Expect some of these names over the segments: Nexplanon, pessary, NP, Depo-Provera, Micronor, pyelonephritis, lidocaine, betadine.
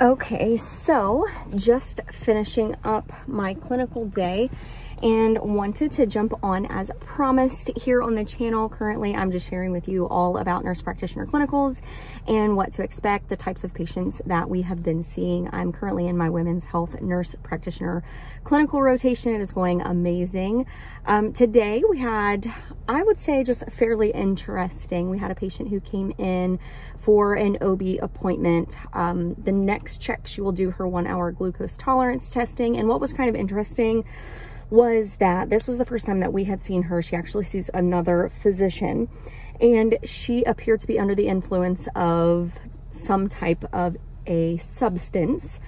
Okay, so just finishing up my clinical day and wanted to jump on as promised here on the channel. Currently, I'm just sharing with you all about nurse practitioner clinicals and what to expect, the types of patients that we have been seeing. I'm currently in my women's health nurse practitioner clinical rotation. It is going amazing. Today we had, I would say, just fairly interesting. We had a patient who came in for an OB appointment. The next check, she will do her 1 hour glucose tolerance testing. And what was kind of interesting was that this was the first time that we had seen her. She actually sees another physician, and she appeared to be under the influence of some type of a substance.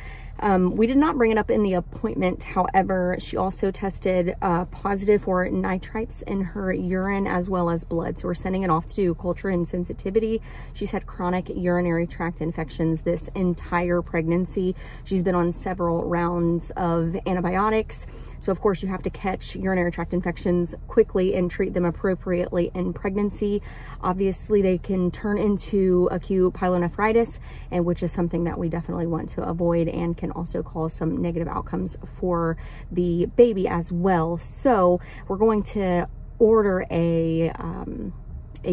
We did not bring it up in the appointment. However, she also tested positive for nitrites in her urine as well as blood. So we're sending it off to do culture and sensitivity. She's had chronic urinary tract infections this entire pregnancy. She's been on several rounds of antibiotics. So of course you have to catch urinary tract infections quickly and treat them appropriately in pregnancy. Obviously they can turn into acute pyelonephritis, and which is something that we definitely want to avoid, and can also cause some negative outcomes for the baby as well. So we're going to order a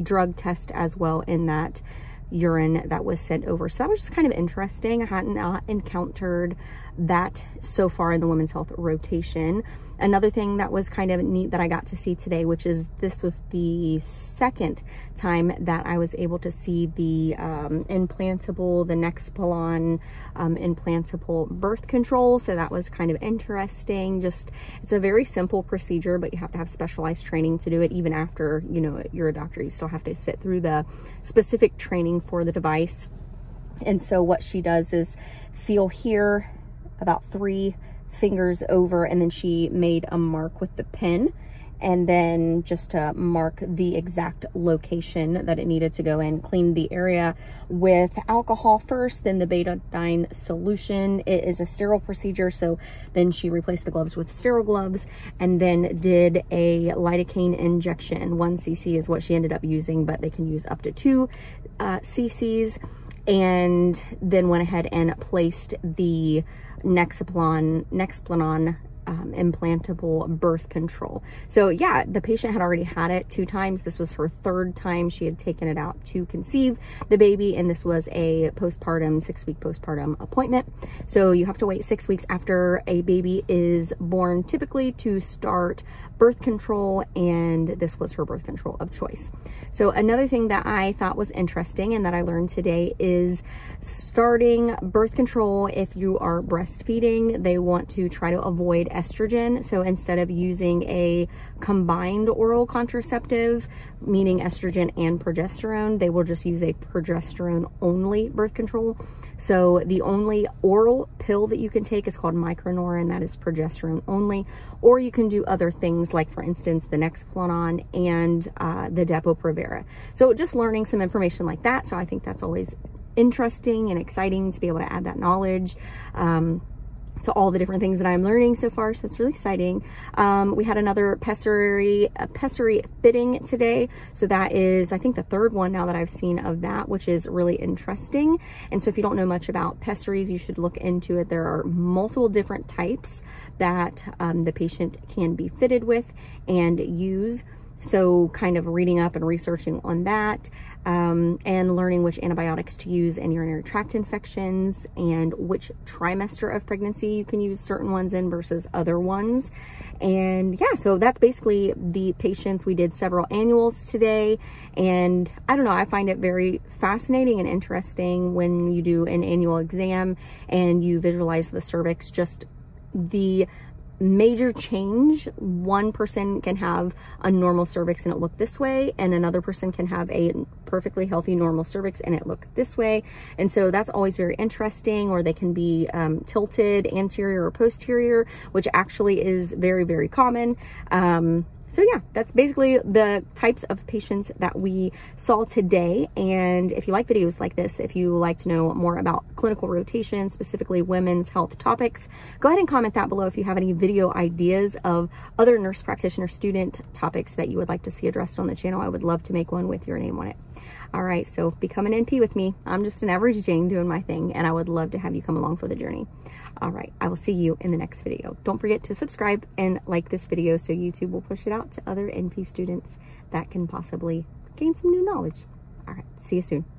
drug test as well in that urine that was sent over. So that was just kind of interesting. I had not encountered that so far in the women's health rotation. Another thing that was kind of neat that I got to see today, which is this was the second time that I was able to see the the Nexplanon implantable birth control. So that was kind of interesting. Just, it's a very simple procedure, but you have to have specialized training to do it. Even after, you know, you're a doctor, you still have to sit through the specific training for the device. And so what she does is feel here about 3 fingers over, and then she made a mark with the pin, and then just to mark the exact location that it needed to go in, cleaned the area with alcohol first, then the betadine solution. It is a sterile procedure, so then she replaced the gloves with sterile gloves, and then did a lidocaine injection. 1 cc is what she ended up using, but they can use up to 2 cc's, and then went ahead and placed the Nexplanon implantable birth control. So yeah, the patient had already had it 2 times. This was her 3rd time. She had taken it out to conceive the baby, and this was a postpartum, 6-week postpartum appointment. So you have to wait 6 weeks after a baby is born typically to start birth control, and this was her birth control of choice. So another thing that I thought was interesting and that I learned today is starting birth control if you are breastfeeding. They want to try to avoid estrogen. So instead of using a combined oral contraceptive, meaning estrogen and progesterone, they will just use a progesterone only birth control. So the only oral pill that you can take is called Micronor, and that is progesterone only. Or you can do other things like, for instance, the Nexplanon and the Depo-Provera. So just learning some information like that. So I think that's always interesting and exciting to be able to add that knowledge to all the different things that I'm learning so far. So it's really exciting. We had another pessary fitting today. So that is, I think, the 3rd one now that I've seen of that, which is really interesting. And so if you don't know much about pessaries, you should look into it. There are multiple different types that the patient can be fitted with and use. So kind of reading up and researching on that, and learning which antibiotics to use in urinary tract infections, and which trimester of pregnancy you can use certain ones in versus other ones. And yeah, so that's basically the patients. We did several annuals today, and I don't know, I find it very fascinating and interesting when you do an annual exam and you visualize the cervix, just the major change. One person can have a normal cervix and it look this way, and another person can have a perfectly healthy normal cervix and it look this way. And so that's always very interesting. Or they can be tilted anterior or posterior, which actually is very, very common. So yeah, that's basically the types of patients that we saw today. And if you like videos like this, if you like to know more about clinical rotation, specifically women's health topics, go ahead and comment that below if you have any video ideas of other nurse practitioner student topics that you would like to see addressed on the channel. I would love to make one with your name on it. All right, so become an NP with me. I'm just an average Jane doing my thing, and I would love to have you come along for the journey. All right, I will see you in the next video. Don't forget to subscribe and like this video so YouTube will push it out to other NP students that can possibly gain some new knowledge. All right, see you soon.